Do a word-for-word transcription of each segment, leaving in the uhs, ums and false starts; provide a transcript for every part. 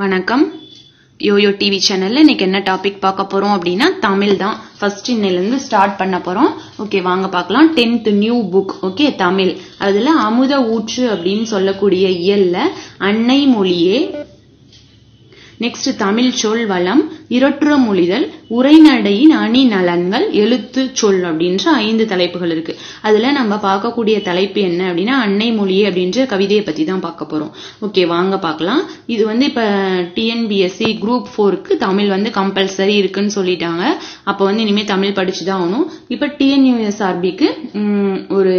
வணக்கம் YoYo TV சேனல்ல இன்னைக்கு என்ன டாபிக் பார்க்க போறோம் அப்படினா தமிழ் தான். ஃபர்ஸ்ட் இன்னைல இருந்து ஸ்டார்ட் பண்ண போறோம். ஓகே வாங்க பார்க்கலாம். tenth new book. Okay Tamil. அதுல அமுத ஊற்று அப்படினு சொல்லக்கூடிய இயல்ல அன்னை மொழியே. நெக்ஸ்ட் தமிழ் சொல் வளம், இரட்டுற மொழிதல், உரைநடையின் அணி நலன்கள், எழுத்து சொல் அப்படின்ற ஐந்து தலைப்புகள் இருக்கு. அதுல நம்ம பார்க்கக்கூடிய தலைப்பு என்ன அப்படின்னா அன்னை மொழியே அப்படின்ற கவிதையை பத்தி தான் பார்க்க போறோம். ஓகே வாங்க பார்க்கலாம். இது வந்து இப்ப டிஎன்பிஎஸ்சி குரூப் ஃபோருக்கு தமிழ் வந்து கம்பல்சரி இருக்குன்னு சொல்லிட்டாங்க. அப்ப வந்து இனிமே தமிழ் படிச்சுதான் ஆகணும். இப்ப டிஎன்யூஎஸ்ஆர்பிக்கு ஒரு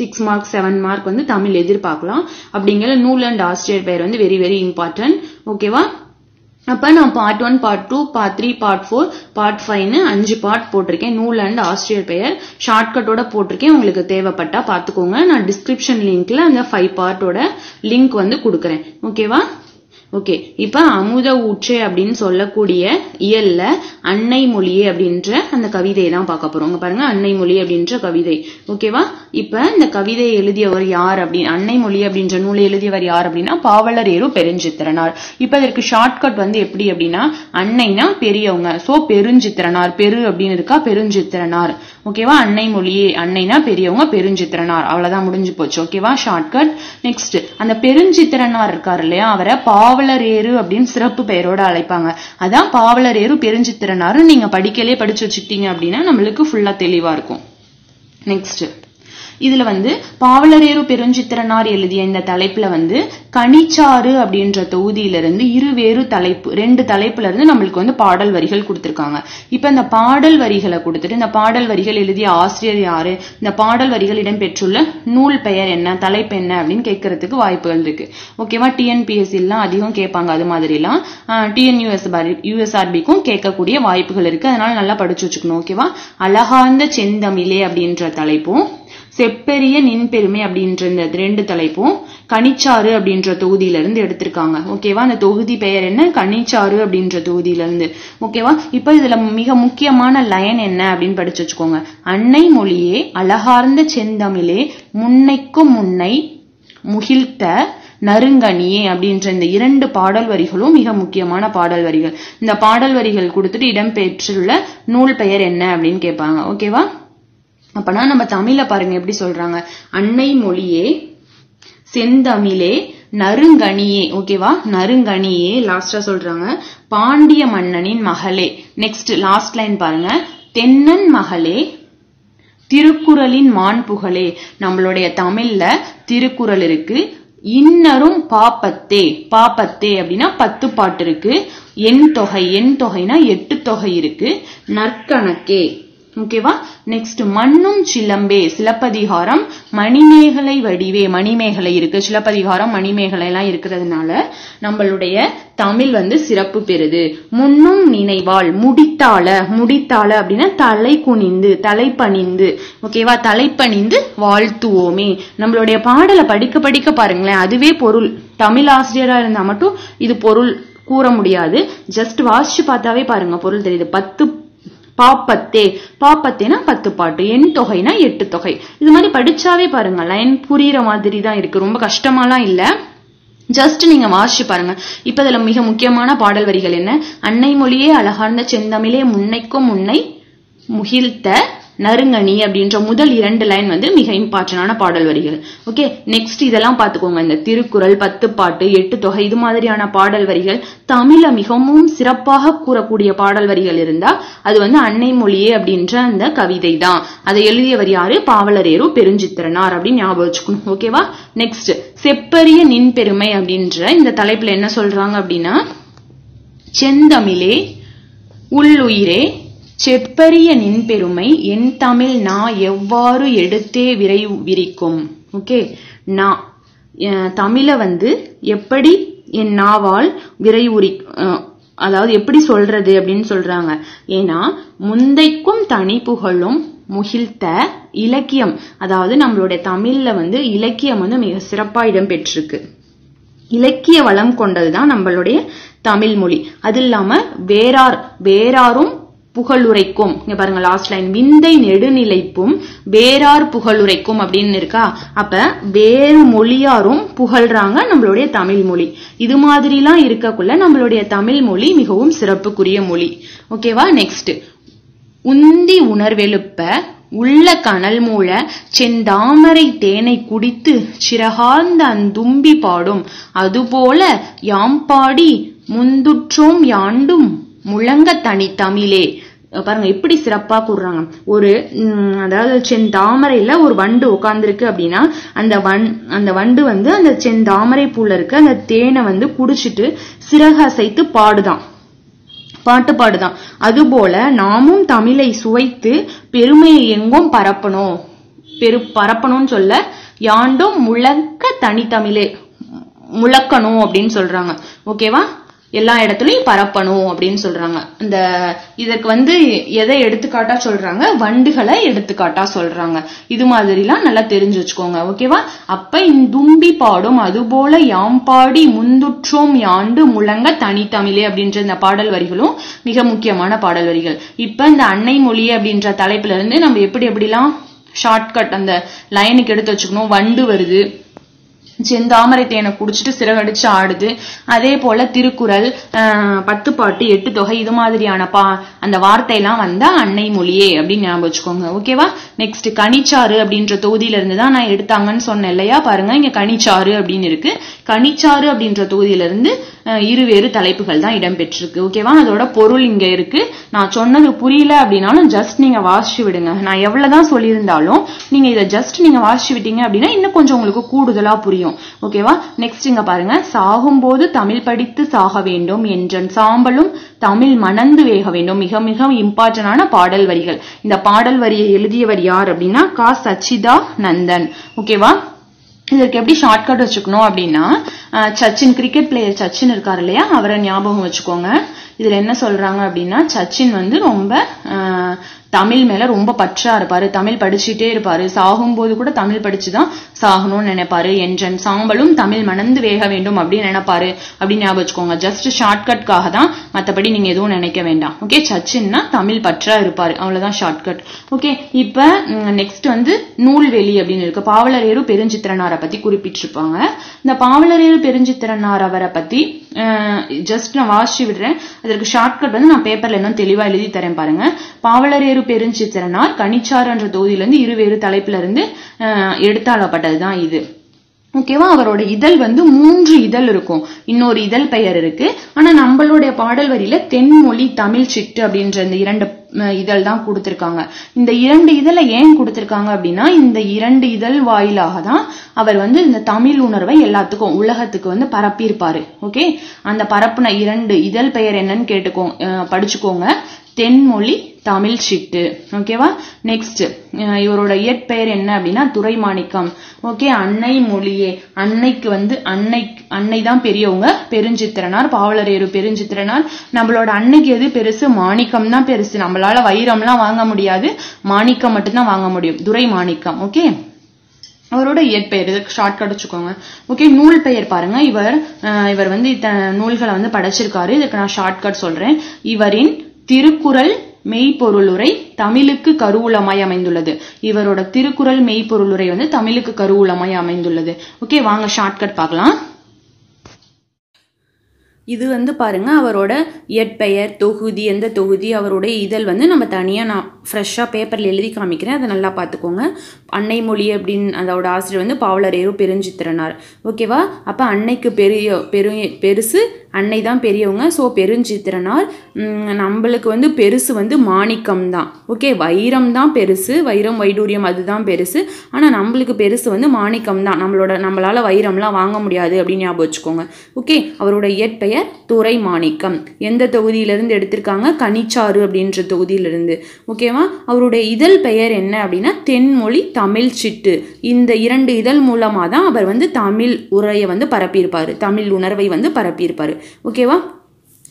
சிக்ஸ் மார்க் செவன் மார்க் வந்து தமிழ் எதிர்பார்க்கலாம். அப்படிங்கிற நூல் அண்ட் ஆசிரியர் பெயர் வந்து வெரி வெரி இம்பார்ட்டன்ட். ஓகேவா? அப்ப நான் part one, part two, part three, part four, part ஃபைவ்னு அஞ்சு பார்ட் போட்டிருக்கேன். நூல் அண்ட் ஆசிரியர் பெயர் ஷார்ட்கட்டோட போட்டிருக்கேன். உங்களுக்கு தேவைப்பட்டா பாத்துக்கோங்க. நான் டிஸ்கிரிப்ஷன் லிங்க்ல அந்த ஃபைவ் பார்ட்டோட லிங்க் வந்து கொடுக்கறேன். ஓகேவா? ஓகே, இப்ப அமுத ஊற்று அப்படின்னு சொல்லக்கூடிய இயல்ல அன்னை மொழியே அப்படின்ற அந்த கவிதையை தான் பார்க்க போறோம். பாருங்க, அன்னை மொழி அப்படின்ற கவிதை. ஓகேவா? இப்ப இந்த கவிதையை எழுதியவர் யார் அப்படின்னு, அன்னை மொழி அப்படின்ற நூலை எழுதியவர் யார் அப்படின்னா பாவலரேறு பெருஞ்சித்திரனார். இப்ப இதற்கு ஷார்ட்கட் வந்து எப்படி அப்படின்னா அன்னைனா பெரியவங்க, சோ பெருஞ்சித்திரனார், பெரு அப்படின்னு இருக்கா பெருஞ்சித்திரனார். ஓகேவா? அன்னை மொழியே, அன்னைனா பெரியவங்க, பெருஞ்சித்திரனார். அவ்வளவுதான், முடிஞ்சு போச்சு. ஓகேவா? ஷார்ட்கட். நெக்ஸ்ட், அந்த பெருஞ்சித்திரனார் இருக்காரு இல்லையா, அவரை பாவலரேறு அப்படின்னு சிறப்பு பெயரோட அழைப்பாங்க. அதான் பாவலரேறு பெருஞ்சித்திரனார். நீங்க படிக்கலே படிச்சு வச்சுட்டீங்க அப்படின்னா நம்மளுக்கு ஃபுல்லா தெளிவா இருக்கும். நெக்ஸ்ட், இதுல வந்து பாவலரேறு பெருஞ்சித்திரனார் எழுதிய இந்த தலைப்புல வந்து கனிச்சாறு அப்படின்ற தொகுதியிலிருந்து இரு வேறு தலைப்பு, ரெண்டு தலைப்புல இருந்து நம்மளுக்கு வந்து பாடல் வரிகள் கொடுத்திருக்காங்க. இப்ப இந்த பாடல் வரிகளை கொடுத்துட்டு இந்த பாடல் வரிகள் எழுதிய ஆசிரியர் யாரு, இந்த பாடல் வரிகள் இடம்பெற்றுள்ள நூல் பெயர் என்ன, தலைப்பு என்ன அப்படின்னு கேட்கறதுக்கு வாய்ப்புகள் இருக்கு. ஓகேவா? டிஎன்பிஎஸ்சி எல்லாம் அதிகம் கேட்பாங்க. அது மாதிரி எல்லாம் டிஎன்யூஎஸ் யூஎஸ்ஆர்பிக்கும் கேட்கக்கூடிய வாய்ப்புகள் இருக்கு. அதனால நல்லா படிச்சு வச்சுக்கணும். ஓகேவா? அழகார்ந்த செந்தமிழே அப்படின்ற தலைப்பும், செப்பெரிய நின்பெருமை அப்படின்ற இந்த ரெண்டு தலைப்பும் கனிச்சாறு அப்படின்ற தொகுதியில இருந்து எடுத்திருக்காங்க. ஓகேவா? அந்த தொகுதி பெயர் என்ன, கனிச்சாறு அப்படின்ற தொகுதியில இருந்து. ஓகேவா? இப்ப இதுல மிக முக்கியமான லைன் என்ன அப்படின்னு படிச்சு வச்சுக்கோங்க. அன்னை மொழியே அழகார்ந்த செந்தமிழே முன்னைக்கும் முன்னை முகிழ்த்த நறுங்கனியே அப்படின்ற இந்த இரண்டு பாடல் வரிகளும் மிக முக்கியமான பாடல் வரிகள். இந்த பாடல் வரிகள் கொடுத்துட்டு இடம்பெற்றுள்ள நூல் பெயர் என்ன அப்படின்னு கேட்பாங்க. ஓகேவா? அப்பனா நம்ம தமிழ்ல பாருங்க எப்படி சொல்றாங்க, அன்னை மொழியே செந்தமிழே நறுங்கனியே. ஓகேவா? நறுங்கனியே லாஸ்டா சொல்றாங்க. பாண்டிய மன்னனின் மகளே. நெக்ஸ்ட் லாஸ்ட் லைன் பாருங்க, தென்னன் மகளே திருக்குறளின் மான் புகழே. நம்மளுடைய தமிழ்ல திருக்குறள் இருக்கு, இன்னரும் பாப்பத்தே, பாப்பத்தே அப்படின்னா பத்து பாட்டு இருக்கு, எண் தொகை, எண் தொகைனா எட்டு தொகை இருக்கு, நற்கணக்கே. ஓகேவா? நெக்ஸ்ட், மண்ணும் சிலம்பே சிலப்பதிகாரம் மணிமேகலை வடிவே, மணிமேகலை இருக்கு, சிலப்பதிகாரம் மணிமேகலை எல்லாம் இருக்கிறதுனால நம்மளுடைய தமிழ் வந்து சிறப்பு பெறுது. முன்னும் நினைவாள் முடித்தாள, முடித்தாள அப்படின்னா தலை குனிந்து, தலை பணிந்து. ஓகேவா? தலை பணிந்து வாழ்த்துவோமே. நம்மளுடைய பாடலை படிக்க படிக்க பாருங்களேன், அதுவே பொருள். தமிழ் ஆசிரியரா இருந்தா மட்டும் இது பொருள் கூற முடியாது. ஜஸ்ட் வாசிச்சு பார்த்தாவே பாருங்க பொருள் தெரியுது. பத்து பாப்பத்தே, பாப்பத்தேனா பத்து பாட்டு, எண் தொகைனா எட்டு தொகை. இது மாதிரி படிச்சாவே பாருங்க லைன் புரியுற மாதிரி தான் இருக்கு. ரொம்ப கஷ்டமாலாம் இல்ல, ஜஸ்ட் நீங்க வாசிச்சு பாருங்க. இப்ப இதுல மிக முக்கியமான பாடல் வரிகள் என்ன, அன்னை மொழியே அழகார்ந்த செந்தமிழே முன்னைக்கும் முன்னை முகிழ்த்த நறுங்கனி அப்படின்ற முதல் இரண்டு லைன் வந்து மிக இம்பார்ட்டன்டான பாடல் வரிகள். ஓகே, நெக்ஸ்ட் இதெல்லாம் பாத்துக்கோங்க. இந்த திருக்குறள், பத்து பாட்டு, எட்டு தொகை, இது மாதிரியான பாடல் வரிகள் தமிழ மிகவும் சிறப்பாக கூறக்கூடிய பாடல் வரிகள் இருந்தா அது வந்து அன்னை மொழியே அப்படின்ற அந்த கவிதை தான். அதை எழுதியவர் யாரு, பாவலரேறு பெருஞ்சித்திரனார் அப்படின்னு ஞாபகம் வச்சுக்கணும். ஓகேவா? நெக்ஸ்ட், செப்பரிய நின்பெருமை அப்படின்ற இந்த தலைப்புல என்ன சொல்றாங்க அப்படின்னா செந்தமிழே உள்ளுயிரே செப்பரிய நின் பெருமை என் தமிழ் நா எவ்வாறு எடுத்தே விரை விரிக்கும். ஓகே, நா தமிழ வந்து எப்படி என் நாவால் விரை உரி, அதாவது எப்படி சொல்றது அப்படின்னு சொல்றாங்க. ஏன்னா முந்தைக்கும் தனி புகழும் முகிழ்த்த இலக்கியம், அதாவது நம்மளுடைய தமிழ்ல வந்து இலக்கியம் வந்து மிக சிறப்பா இடம்பெற்றிருக்கு. இலக்கிய வளம் கொண்டதுதான் நம்மளுடைய தமிழ் மொழி. அது இல்லாம வேறார், வேறாரும் புகழுரைக்கும் இங்க பாருங்க லாஸ்ட் லைன் விந்தை நெடுநிலைப்பும் வேறார் புகழுரைக்கும் அப்படினு இருக்கா. அப்ப வேறு மொழியாரும் புகழ்றாங்க நம்மளுடைய தமிழ் மொழி. இது மாதிரிலாம் இருக்கக்குள்ள நம்மளுடைய தமிழ் மொழி மிகவும் சிறப்புக்குரிய மொழி. ஓகேவா. நெக்ஸ்ட், உந்தி உணர்வெழுப்ப உள்ள கனல் மூல செந்தாமரை தேனை குடித்து சிறகார்ந்த அந்தும்பி பாடும் அதுபோல யாம் பாடி முந்துற்றோம் யாண்டும் முழங்க தனி தமிழே. பாருங்க எப்படி சிறப்பா கூறுறாங்க. ஒரு அதாவது செந்தாமரையில ஒரு வண்டு உட்கார்ந்துருக்கு அப்படின்னா அந்த வண் அந்த வண்டு வந்து அந்த செந்தாமரை பூல இருக்க அந்த தேனை வந்து குடிச்சிட்டு சிறகசைத்து பாடுதான், பாட்டு பாடுதான். அதுபோல நாமும் தமிழை சுவைத்து பெருமையை எங்கும் பரப்பணும், பெரு பரப்பணும்னு சொல்ல யாண்டும் முழக்க தனி தமிழே, முழக்கணும் அப்படின்னு சொல்றாங்க. ஓகேவா. எல்லா இடத்துலயும் பரப்பணும் அப்படின்னு சொல்றாங்க. இந்த இதற்கு வந்து எதை எடுத்துக்காட்டா சொல்றாங்க, வண்டுகளை எடுத்துக்காட்டா சொல்றாங்க. இது மாதிரி எல்லாம் நல்லா தெரிஞ்சு வச்சுக்கோங்க. ஓகேவா. அப்ப இந்தும்பி பாடும் அதுபோல யாம்பாடி முந்துற்றோம் யாண்டு முழங்க தனி தமிழே அப்படின்ற இந்த பாடல் வரிகளும் மிக முக்கியமான பாடல் வரிகள். இப்ப இந்த அன்னை மொழியே அப்படின்ற தலைப்புல இருந்து நம்ம எப்படி எப்படிலாம் ஷார்ட்கட் அந்த லைனுக்கு எடுத்து வச்சுக்கணும். வண்டு வருது, செந்தாமரை தேனை குடிச்சிட்டு சிறகடிச்சு ஆடுது, அதே போல திருக்குறள், பத்து பாட்டு, எட்டு தொகை, இது மாதிரியான பா அந்த வார்த்தையெல்லாம் வந்தா அன்னை மொழியே அப்படின்னு ஞாபகம் வச்சுக்கோங்க. ஓகேவா. நெக்ஸ்ட், கனிச்சாறு அப்படின்ற தொகுதியில இருந்துதான் நான் எடுத்தாங்கன்னு சொன்னேன் இல்லையா. பாருங்க இங்க கனிச்சாறு அப்படின்னு இருக்கு. கனிச்சாறு அப்படின்ற தொகுதியில இருந்து இருவேறு தலைப்புகள் தான் இடம்பெற்றிருக்கு. ஓகேவா. அதோட பொருள் இங்க இருக்கு. நான் சொன்னது புரியல அப்படின்னாலும் ஜஸ்ட் நீங்க வாசிச்சு விடுங்க. நான் எவ்வளவுதான் சொல்லியிருந்தாலும் நீங்க இதை ஜஸ்ட் நீங்க வாசிச்சு விட்டீங்க அப்படின்னா இன்னும் கொஞ்சம் உங்களுக்கு கூடுதலா புரியும். ஓகேவா. நெக்ஸ்ட் இங்க பாருங்க, சாகும்போது தமிழ் படித்து சாக வேண்டும் என்றன் சாம்பலும் தமிழ் மணந்து வேக வேண்டும். மிக மிக இம்பார்ட்டன்டான பாடல் வரிகள். இந்த பாடல் வரியை எழுதியவர் யார் அப்படின்னா கா சச்சிதா நந்தன். ஓகேவா. இதற்கு எப்படி ஷார்ட்கட் வச்சுக்கணும் அப்படின்னா சச்சின், கிரிக்கெட் பிளேயர் சச்சின் இருக்காரு இல்லையா, அவரை ஞாபகம் வச்சுக்கோங்க. இதுல என்ன சொல்றாங்க அப்படின்னா சச்சின் வந்து ரொம்ப தமிழ் மேல ரொம்ப பற்றா இருப்பாரு, தமிழ் படிச்சுட்டே இருப்பாரு, சாகும்போது கூட தமிழ் படிச்சுதான் சாகணும்னு நினைப்பாரு, என்றன் சாம்பலும் தமிழ் மணந்து வேக வேண்டும் அப்படின்னு நினைப்பாரு அப்படின்னு ஞாபகம் வச்சுக்கோங்க. ஜஸ்ட் ஷார்ட்கட்காக தான், மற்றபடி நீங்க எதுவும் நினைக்க வேண்டாம். ஓகே, சச்சின்னா தமிழ் பற்றா இருப்பாரு, அவ்வளவுதான் ஷார்ட்கட். ஓகே, இப்ப நெக்ஸ்ட் வந்து நூல்வெளி அப்படின்னு இருக்கு. பாவலரேறு பெருஞ்சித்திரனாரை பத்தி குறிப்பிட்டிருப்பாங்க. இந்த பாவலரேறு பெருஞ்சித்திரனார் அவரை பத்தி ஜஸ்ட் நான் வாசி விடுறேன். அதற்கு ஷார்ட்கட் வந்து நான் பேப்பர்ல இன்னும் தெளிவா எழுதி தரேன் பாருங்க. பாவலரேறு பெருஞ்சித்திரனார் கனிச்சாறு என்ற தொகுதியிலிருந்து இருவேறு தலைப்புல இருந்து எடுத்தாளப்பட்டதுதான் இது. ஓகேவா. அவரோட இதழ் வந்து மூன்று இதழ் இருக்கும், இன்னொரு இதழ் பெயர் இருக்கு. ஆனா நம்மளுடைய பாடல் வரியில தென்மொழி தமிழ் சிட்டு அப்படின்ற இந்த இரண்டு இதழ் தான் கொடுத்திருக்காங்க. இந்த இரண்டு இதழை ஏன் கொடுத்திருக்காங்க அப்படின்னா இந்த இரண்டு இதழ் வாயிலாக தான் அவர் வந்து இந்த தமிழ் உணர்வை எல்லாத்துக்கும் உலகத்துக்கு வந்து பரப்பியிருப்பாரு. ஓகே, அந்த பரப்புன இரண்டு இதழ் பெயர் என்னன்னு கேட்டுக்கோங்க, படிச்சுக்கோங்க. தென்மொழி தமிழ் சிட்டு. ஓகேவா. நெக்ஸ்ட், இவரோட இயற்பெயர் என்ன அப்படின்னா துரைமாணிக்கம். ஓகே, அன்னை மொழியே. அன்னைக்கு வந்து அன்னை அன்னை தான் பெரியவங்க, பெருஞ்சித்திரனார், பாவலரேறு பெருஞ்சித்திரனார். நம்மளோட அன்னைக்கு எது பெருசு, மாணிக்கம் தான் பெருசு. நம்மளால வைரம்லாம் வாங்க முடியாது, மாணிக்கம் மட்டும்தான் வாங்க முடியும், துரை மாணிக்கம். ஓகே, அவரோட இயற்பெயர். இதுக்கு ஷார்ட்கட் வச்சுக்கோங்க. ஓகே, நூல் பெயர் பாருங்க. இவர் இவர் வந்து நூல்களை வந்து படைச்சிருக்காரு. இதுக்கு நான் ஷார்ட்கட் சொல்றேன். இவரின் திருக்குறள் மெய்பொருளுரை தமிழுக்கு கருவூலமாய் அமைந்துள்ளது. இவரோட திருக்குறள் மெய்பொருளுரை வந்து தமிழுக்கு கருவூலமாய் அமைந்துள்ளது. ஓகே, வாங்க ஷார்ட்கட் பார்க்கலாம். இது வந்து பாருங்க அவரோட இயற்பெயர், தொகுதி, எந்த தொகுதி, அவருடைய இதழ் வந்து நம்ம தனியாக நான் ஃப்ரெஷ்ஷாக பேப்பரில் எழுதி காமிக்கிறேன், அதை நல்லா பார்த்துக்கோங்க. அன்னை மொழி அப்படின்னு அதோட ஆசிரியர் வந்து பாவலரேறு பெருஞ்சித்திரனார். ஓகேவா. அப்போ அன்னைக்கு பெரிய பெரு பெருசு அன்னை தான் பெரியவங்க, ஸோ பெருஞ்சித்திரனார். நம்மளுக்கு வந்து பெருசு வந்து மாணிக்கம் தான். ஓகே, வைரம் தான் பெருசு, வைரம் வைடூரியம் அதுதான் பெருசு. ஆனால் நம்மளுக்கு பெருசு வந்து மாணிக்கம் தான். நம்மளோட நம்மளால் வைரம்லாம் வாங்க முடியாது அப்படின்னு ஞாபகம் வச்சுக்கோங்க. ஓகே, அவரோட இயற்பெயர் துரை மாணிக்கம். எந்த தொகுதியிலிருந்து எடுத்திருக்காங்க, கனிச்சாறு அப்படின்ற தொகுதியிலிருந்து. ஓகேவா. அவருடைய இதழ் பெயர் என்ன அப்படின்னா தென்மொழி தமிழ் சிட்டு. இந்த இரண்டு இதழ் மூலமாக தான் அவர் வந்து தமிழ் உரையை வந்து பரப்பியிருப்பார், தமிழ் உணர்வை வந்து பரப்பியிருப்பார். ஓகேவா.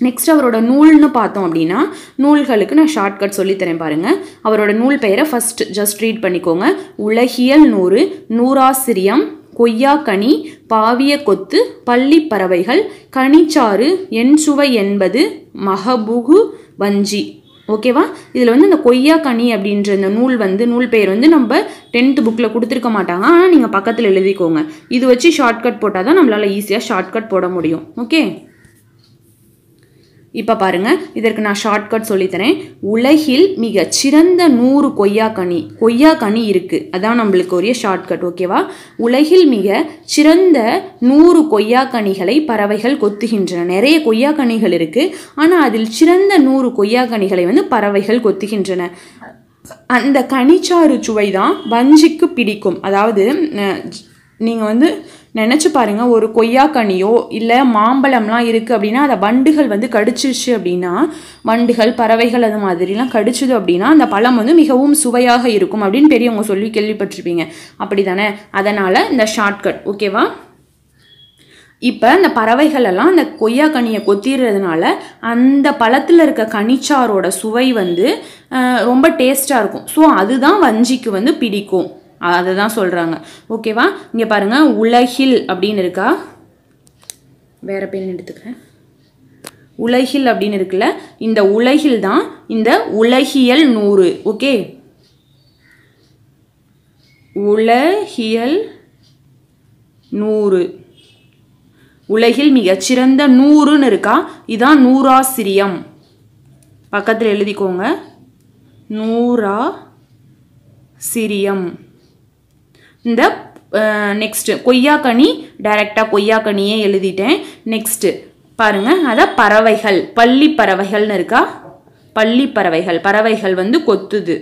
நெக்ஸ்ட், அவரோட நூல்னு பார்த்தோம் அப்படின்னா நூல்களுக்கு நான் ஷார்ட்கட் சொல்லித்தரேன் பாருங்கள். அவரோட நூல் பெயரை ஃபஸ்ட் ஜஸ்ட் ரீட் பண்ணிக்கோங்க. உலகியல் நூறு, நூறாசிரியம், கொய்யாக்கனி, பாவிய கொத்து, பள்ளி பறவைகள், கனிச்சாறு, என் சுவை என்பது, மகபுகு வஞ்சி. ஓகேவா. இதில் வந்து அந்த கொய்யா கனி அப்படின்ற அந்த நூல் வந்து நூல் பேர் வந்து நம்ம பன்னிரண்டாம் புக்கில் கொடுத்துருக்க மாட்டாங்க, ஆனால் நீங்கள் பக்கத்தில் எழுதிக்கோங்க. இது வச்சு ஷார்ட்கட் போட்டால் தான் நம்மளால் ஈஸியாக ஷார்ட்கட் போட முடியும். ஓகே இப்போ பாருங்கள், இதற்கு நான் ஷார்ட்கட் சொல்லித்தரேன். உலகில் மிக சிறந்த நூறு கொய்யா கனி கொய்யா கனி இருக்குது, அதான் நம்மளுக்கு ஒரே ஷார்ட்கட். ஓகேவா. உலகில் மிக சிறந்த நூறு கொய்யா கனிகளை பறவைகள் கொத்துகின்றன. நிறைய கொய்யா கனிகள் இருக்குது, ஆனால் அதில் சிறந்த நூறு கொய்யா கனிகளை வந்து பறவைகள் கொத்துகின்றன. அந்த கனிச்சாறு சுவை தான் வஞ்சிக்கு பிடிக்கும். அதாவது நீங்கள் வந்து நினச்சி பாருங்கள், ஒரு கொய்யாக்கனியோ இல்லை மாம்பழம்லாம் இருக்குது அப்படின்னா அதை வண்டுகள் வந்து கடிச்சிருச்சு அப்படின்னா, வண்டுகள் பறவைகள் அது மாதிரிலாம் கடிச்சிது அப்படின்னா அந்த பழம் வந்து மிகவும் சுவையாக இருக்கும் அப்படின்னு பெரியவங்க சொல்லி கேள்விப்பட்டிருப்பீங்க, அப்படி தானே? அதனால் இந்த ஷார்ட்கட். ஓகேவா. இப்போ இந்த பறவைகளெல்லாம் அந்த கொய்யா கனியை கொத்திடுறதுனால அந்த பழத்தில் இருக்க கனிச்சாரோட சுவை வந்து ரொம்ப டேஸ்ட்டாக இருக்கும். ஸோ அதுதான் வஞ்சிக்கு வந்து பிடிக்கும், அதை தான் சொல்கிறாங்க. ஓகேவா. இங்கே பாருங்கள், உலகில் அப்படின்னு இருக்கா, வேறு பேர் எடுத்துக்கிறேன். உலகில் அப்படின்னு இருக்குல்ல, இந்த உலகில் தான் இந்த உலகியல் நூறு. ஓகே, உலகியல் நூறு, உலகில் மிகச்சிறந்த நூறுன்னு இருக்கா, இதான் நூறாசிரியம். பக்கத்தில் எழுதிக்கோங்க, நூறா சிரியம். இந்த நெக்ஸ்ட்டு கொய்யாக்கனி, டைரெக்டாக கொய்யாக்கனியே எழுதிட்டேன். நெக்ஸ்ட்டு பாருங்கள், அதை பறவைகள் பள்ளி பறவைகள்னு இருக்கா, பள்ளி பறவைகள் பறவைகள் வந்து கொத்துது,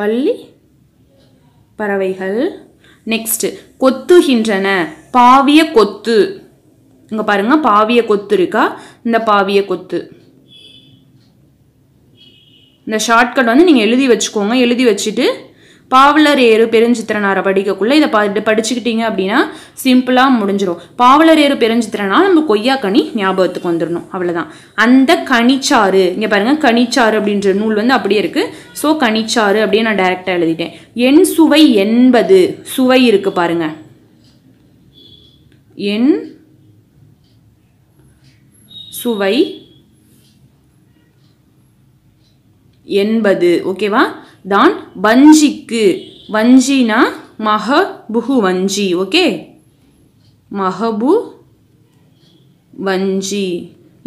பள்ளி பறவைகள். நெக்ஸ்ட்டு கொத்துகின்றன, பாவிய கொத்து. இங்கே பாருங்கள், பாவிய கொத்து இருக்கா, இந்த பாவிய கொத்து. இந்த ஷார்ட்கட் வந்து நீங்கள் எழுதி வச்சுக்கோங்க. எழுதி வச்சுட்டு பாவலரேறு பெருஞ்சித்திரனாரை படிக்கக்குள்ளே இதை பார்த்து படிச்சுக்கிட்டீங்க அப்படின்னா சிம்பிளாக முடிஞ்சிடும். பாவலரேறு பெருஞ்சித்திரனார் நம்ம கொய்யா கனி ஞாபகத்துக்கு வந்துடணும், அவ்வளோதான். அந்த கனிச்சாறு, இங்கே பாருங்கள், கனிச்சாறு அப்படின்ற நூல் வந்து அப்படியே இருக்குது. ஸோ கனிச்சாறு அப்படியே நான் டைரெக்டாக எழுதிட்டேன். என் சுவை என்பது, சுவை இருக்குது பாருங்கள், என் சுவை என்பது. ஓகேவா. தான் வஞ்சிக்கு, வஞ்சினா மகபுகு வஞ்சி. ஓகே, மகபு வஞ்சி.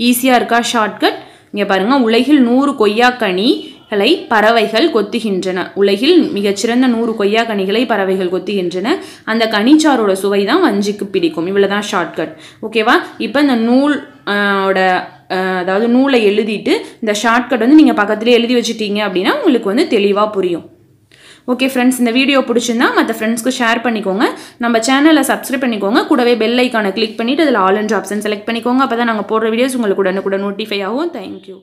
ஈஸியாக இருக்கா ஷார்ட்கட்? இங்கே பாருங்கள், உலகில் நூறு கொய்யாக்கனிகளை பறவைகள் கொத்துகின்றன. உலகில் மிகச்சிறந்த நூறு கொய்யாக்கனிகளை பறவைகள் கொத்துகின்றன. அந்த கனிச்சாரோட சுவை தான் வஞ்சிக்கு பிடிக்கும். இவ்வளோதான் ஷார்ட்கட். ஓகேவா. இப்போ இந்த நூல் ஓட அதாவது நூலை எழுதிட்டு இந்த ஷார்ட்கட் வந்து நீங்கள் பக்கத்துலேயே எழுதி வச்சுட்டீங்க அப்படின்னா உங்களுக்கு வந்து தெளிவாக புரியும். ஓகே ஃப்ரெண்ட்ஸ், இந்த வீடியோ பிடிச்சிருந்தா மற்ற ஃப்ரெண்ட்ஸ்க்கு ஷேர் பண்ணிக்கோங்க. நம்ம சேனலை சப்ஸ்கிரைப் பண்ணிக்கோங்க. கூடவே பெல் ஐக்கானை கிளிக் பண்ணிவிட்டு அதில் ஆல் என்ற ஆப்ஷன் செலக்ட் பண்ணிக்கோங்க. அப்போ தான் நாங்கள் போடுற வீடியோஸ் உங்களுக்கு உடனுக்குடன் நோட்டிஃபை ஆகும். தேங்க்யூ.